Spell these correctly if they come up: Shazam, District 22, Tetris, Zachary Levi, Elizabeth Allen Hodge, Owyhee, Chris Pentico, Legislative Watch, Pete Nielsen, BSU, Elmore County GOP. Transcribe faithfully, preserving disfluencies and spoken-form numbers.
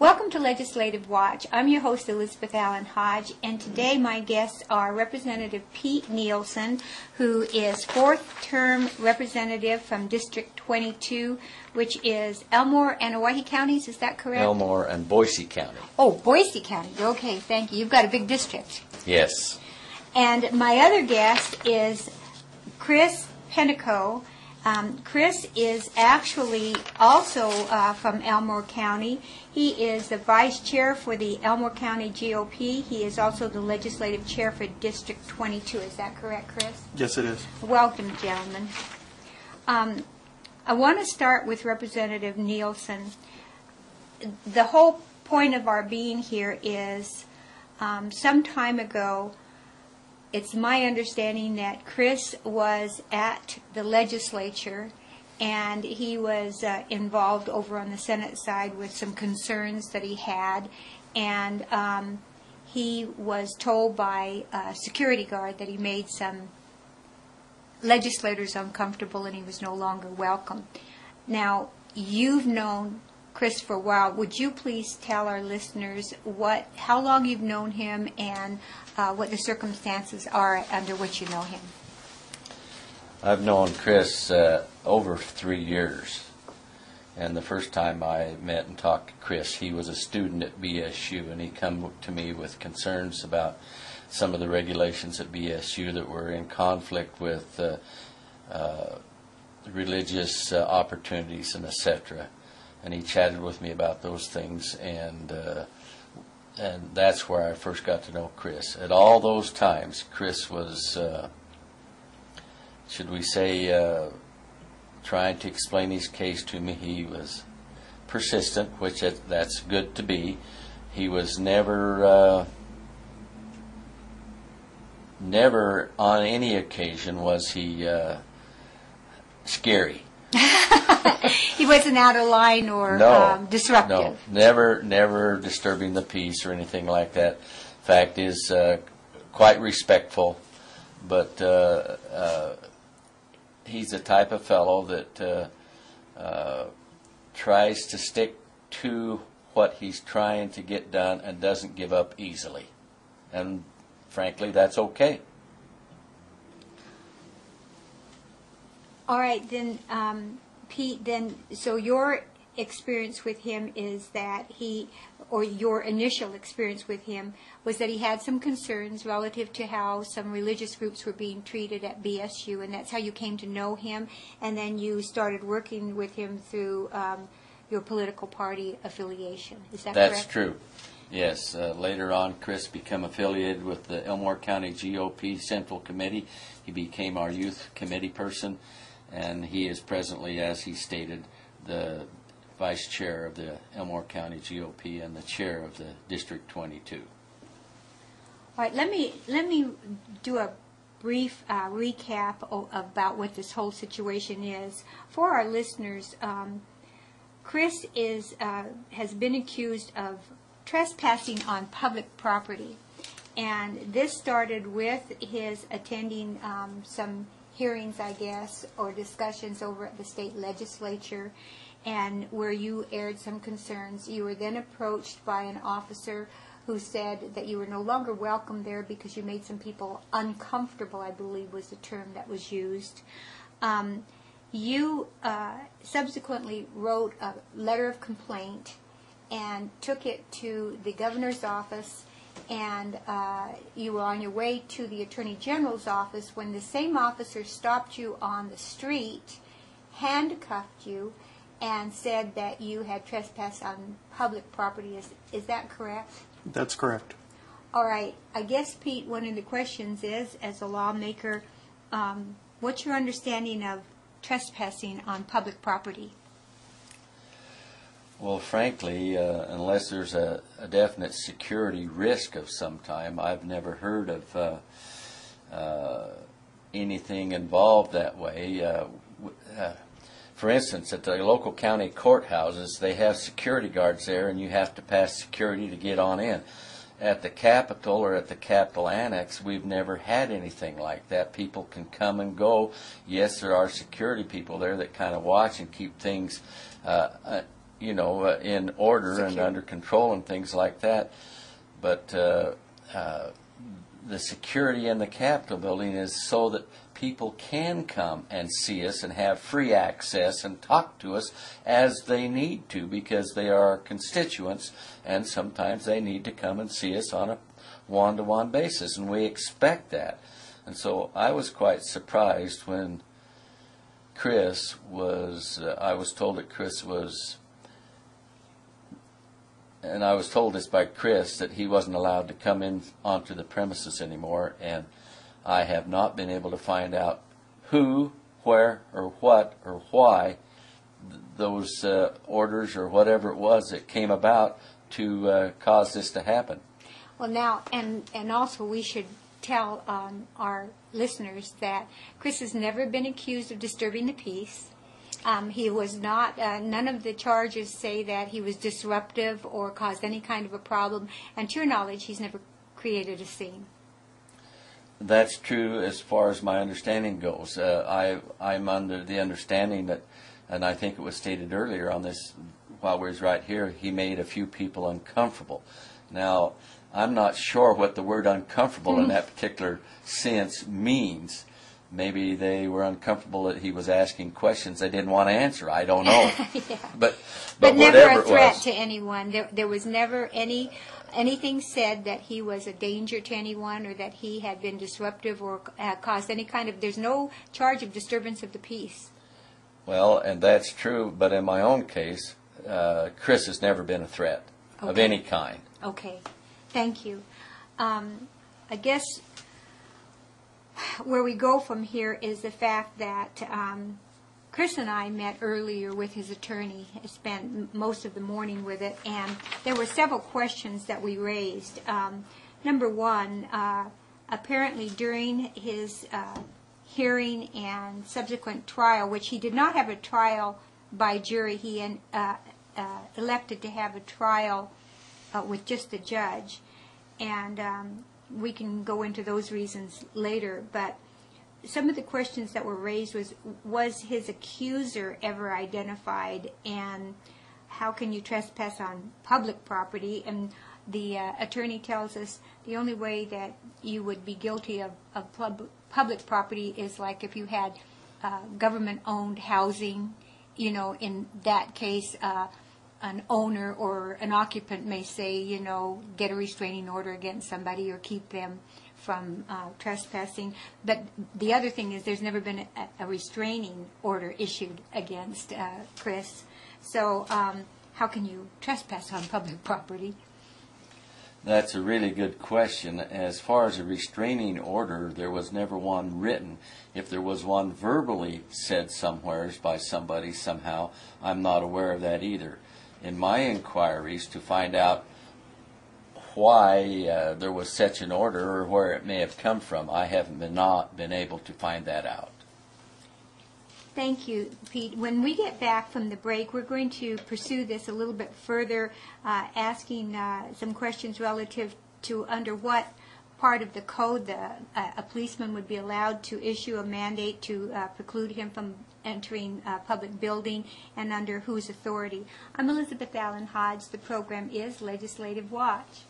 Welcome to Legislative Watch. I'm your host, Elizabeth Allen Hodge, and today my guests are Representative Pete Nielsen, who is fourth-term representative from District twenty-two, which is Elmore and Owyhee counties. Is that correct? Elmore and Boise County. Oh, Boise County. Okay, thank you. You've got a big district. Yes. And my other guest is Chris Pentico. Um, Chris is actually also uh, from Elmore County. He is the vice chair for the Elmore County G O P. He is also the legislative chair for District twenty-two. Is that correct, Chris? Yes, it is. Welcome, gentlemen. Um, I want to start with Representative Nielsen. The whole point of our being here is um, some time ago, it's my understanding that Chris was at the legislature and he was uh, involved over on the Senate side with some concerns that he had, and um, he was told by a security guard that he made some legislators uncomfortable and he was no longer welcome. Now, you've known Chris for a while. Would you please tell our listeners what, how long you've known him and uh, what the circumstances are under which you know him? I've known Chris uh, over three years, and the first time I met and talked to Chris, he was a student at B S U, and he come to me with concerns about some of the regulations at B S U that were in conflict with uh, uh, religious uh, opportunities and et cetera. And he chatted with me about those things, and uh, and that's where I first got to know Chris. At all those times, Chris was, uh, should we say, uh, trying to explain his case to me. He was persistent, which it, that's good to be. He was never, uh, never on any occasion was he uh, scary. He wasn't out of line or no, um, disruptive. No, never, never disturbing the peace or anything like that. Fact is, uh, quite respectful, but uh, uh, he's the type of fellow that uh, uh, tries to stick to what he's trying to get done and doesn't give up easily. And frankly, that's okay. All right, then, um, Pete, then, so your experience with him is that he, or your initial experience with him, was that he had some concerns relative to how some religious groups were being treated at B S U, and that's how you came to know him, and then you started working with him through um, your political party affiliation. Is that correct? That's true. Yes. Uh, later on, Chris became affiliated with the Elmore County G O P Central Committee. He became our youth committee person. And he is presently, as he stated, the vice chair of the Elmore County G O P and the chair of the District twenty-two. All right, let me, let me do a brief uh, recap o about what this whole situation is. For our listeners, um, Chris is, uh, has been accused of trespassing on public property. And this started with his attending um, some hearings, I guess, or discussions over at the state legislature, and where you aired some concerns. You were then approached by an officer who said that you were no longer welcome there because you made some people uncomfortable, I believe was the term that was used. Um, you uh, subsequently wrote a letter of complaint and took it to the governor's office, and uh, you were on your way to the Attorney General's office when the same officer stopped you on the street, handcuffed you, and said that you had trespassed on public property. Is, is that correct? That's correct. All right. I guess, Pete, one of the questions is, as a lawmaker, um, what's your understanding of trespassing on public property? Well, frankly, uh, unless there's a, a definite security risk of some time, I've never heard of uh, uh, anything involved that way. Uh, uh, for instance, at the local county courthouses, they have security guards there, and you have to pass security to get on in. At the Capitol or at the Capitol Annex, we've never had anything like that. People can come and go. Yes, there are security people there that kind of watch and keep things uh, you know, uh, in order secure. and under control and things like that. But uh, uh, the security in the Capitol building is so that people can come and see us and have free access and talk to us as they need to, because they are our constituents, and sometimes they need to come and see us on a one-to-one basis, and we expect that. And so I was quite surprised when Chris was, uh, I was told that Chris was, and I was told this by Chris, that he wasn't allowed to come in onto the premises anymore, and I have not been able to find out who, where, or what, or why th those uh, orders or whatever it was that came about to uh, cause this to happen. Well, now, and, and also we should tell um, our listeners that Chris has never been accused of disturbing the peace. Um, he was not, uh, none of the charges say that he was disruptive or caused any kind of a problem. And to your knowledge, he's never created a scene. That's true as far as my understanding goes. Uh, I, I'm under the understanding that, and I think it was stated earlier on this, while we was right here, he made a few people uncomfortable. Now, I'm not sure what the word uncomfortable mm-hmm. in that particular sense means. Maybe they were uncomfortable that he was asking questions they didn't want to answer. I don't know. yeah. But but, but whatever never a threat it was. to anyone. There there was never any anything said that he was a danger to anyone or that he had been disruptive or uh, caused any kind of. There's no charge of disturbance of the peace. Well, and that's true. But in my own case, uh, Chris has never been a threat okay. of any kind. Okay, thank you. Um, I guess. Where we go from here is the fact that um, Chris and I met earlier with his attorney. I spent most of the morning with it, and there were several questions that we raised. Um, number one, uh, apparently during his uh, hearing and subsequent trial, which he did not have a trial by jury, he in, uh, uh, elected to have a trial uh, with just the judge, and um, we can go into those reasons later, but some of the questions that were raised was, was his accuser ever identified, and how can you trespass on public property? And the uh, attorney tells us the only way that you would be guilty of, of pub public property is like if you had uh, government-owned housing, you know, in that case, uh, an owner or an occupant may say, you know, get a restraining order against somebody or keep them from uh, trespassing. But the other thing is there's never been a, a restraining order issued against uh, Chris. So um, how can you trespass on public property? That's a really good question. As far as a restraining order, there was never one written. If there was one verbally said somewheres by somebody somehow, I'm not aware of that either. In my inquiries to find out why uh, there was such an order or where it may have come from, I haven't been not been able to find that out. Thank you, Pete. When we get back from the break, we're going to pursue this a little bit further, uh, asking uh, some questions relative to under what part of the code the, uh, a policeman would be allowed to issue a mandate to uh, preclude him from entering a public building and under whose authority. I'm Elizabeth Allen Hodge. The program is Legislative Watch.